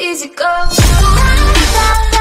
easy go.